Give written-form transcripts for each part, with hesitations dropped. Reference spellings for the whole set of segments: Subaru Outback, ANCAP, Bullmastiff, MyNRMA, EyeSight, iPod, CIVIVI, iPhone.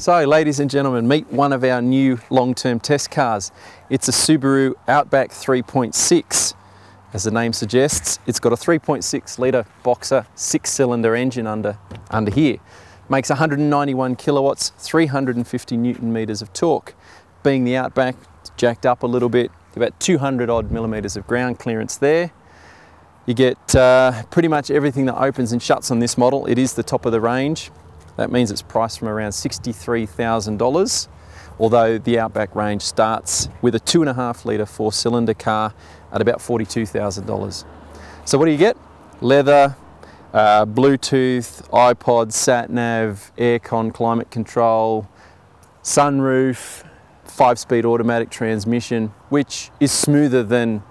So ladies and gentlemen, meet one of our new long-term test cars. It's a Subaru Outback 3.6. As the name suggests, it's got a 3.6 litre boxer six-cylinder engine under here. Makes 191 kilowatts, 350 newton metres of torque. Being the Outback, it's jacked up a little bit, about 200 odd millimetres of ground clearance there. You get pretty much everything that opens and shuts on this model. It is the top of the range. That means it's priced from around $63,000, although the Outback range starts with a 2.5 litre four-cylinder car at about $42,000. So what do you get? Leather, Bluetooth, iPod, sat-nav, aircon, climate control, sunroof, 5-speed automatic transmission, which is smoother than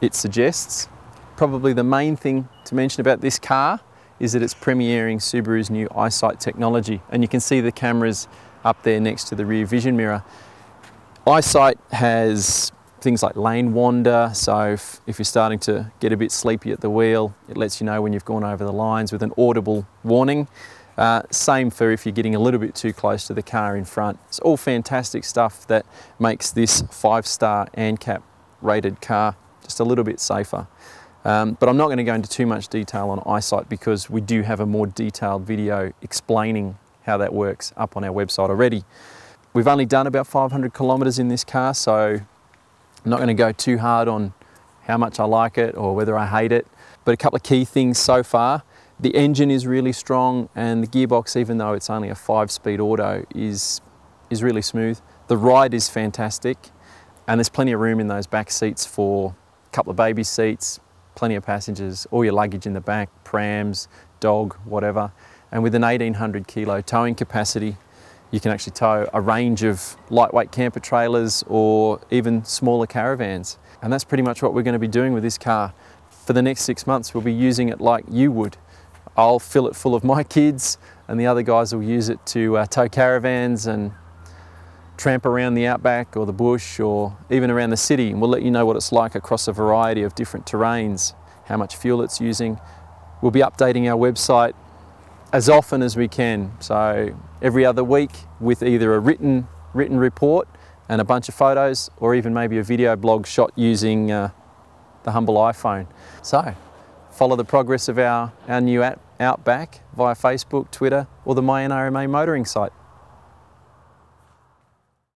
it suggests. Probably the main thing to mention about this car is that it's premiering Subaru's new EyeSight technology, and you can see the cameras up there next to the rear vision mirror. EyeSight has things like lane wander, so if you're starting to get a bit sleepy at the wheel, it lets you know when you've gone over the lines with an audible warning. Same for if you're getting a little bit too close to the car in front. It's all fantastic stuff that makes this 5-star ANCAP rated car just a little bit safer. But I'm not going to go into too much detail on EyeSight because we do have a more detailed video explaining how that works up on our website already. We've only done about 500 kilometres in this car, so I'm not going to go too hard on how much I like it or whether I hate it. But a couple of key things so far. The engine is really strong, and the gearbox, even though it's only a 5-speed auto, is really smooth. The ride is fantastic, and there's plenty of room in those back seats for a couple of baby seats, plenty of passengers, all your luggage in the back, prams, dog, whatever. And with an 1,800 kilo towing capacity, you can actually tow a range of lightweight camper trailers or even smaller caravans. And that's pretty much what we're going to be doing with this car. For the next 6 months, we'll be using it like you would. I'll fill it full of my kids, and the other guys will use it to tow caravans and tramp around the outback or the bush or even around the city, and we'll let you know what it's like across a variety of different terrains, how much fuel it's using. We'll be updating our website as often as we can, so every other week with either a written report and a bunch of photos, or even maybe a video blog shot using the humble iPhone. So follow the progress of our new Outback via Facebook, Twitter, or the MyNRMA motoring site.